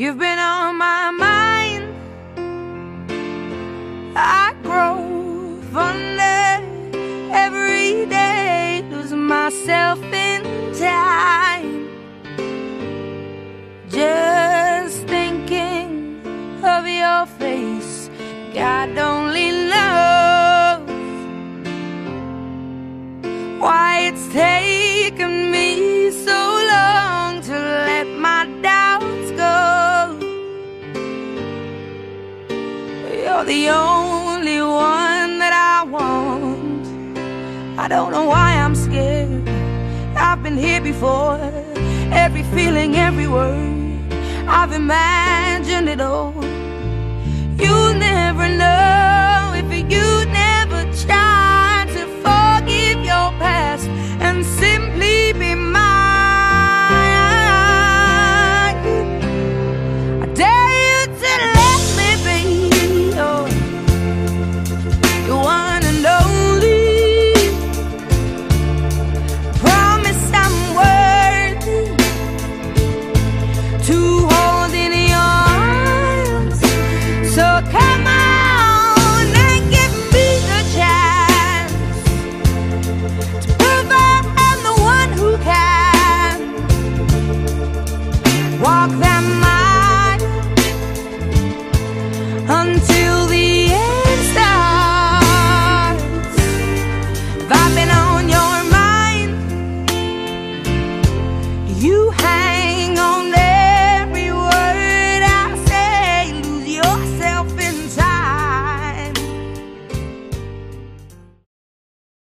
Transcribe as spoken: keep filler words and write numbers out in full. You've been on my mind. I grow fonder every day, lose myself in time, just thinking of your face. God only knows why it's taken me so long to let my doubts go. You're the only one that I want. I don't know why I'm scared. I've been here before. Every feeling, every word, I've imagined it all. You'll never know.